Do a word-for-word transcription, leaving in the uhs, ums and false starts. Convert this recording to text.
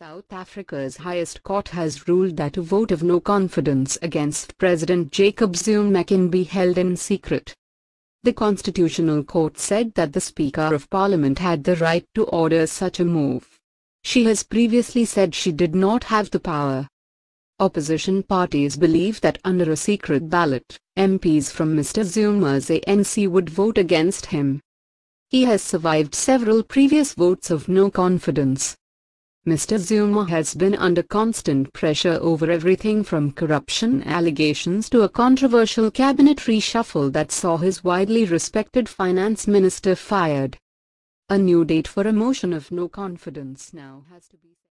South Africa's highest court has ruled that a vote of no confidence against President Jacob Zuma can be held in secret. The Constitutional Court said that the Speaker of Parliament had the right to order such a move. She has previously said she did not have the power. Opposition parties believe that under a secret ballot, M Ps from Mister Zuma's A N C would vote against him. He has survived several previous votes of no confidence. Mister Zuma has been under constant pressure over everything from corruption allegations to a controversial cabinet reshuffle that saw his widely respected finance minister fired. A new date for a motion of no confidence now has to be set.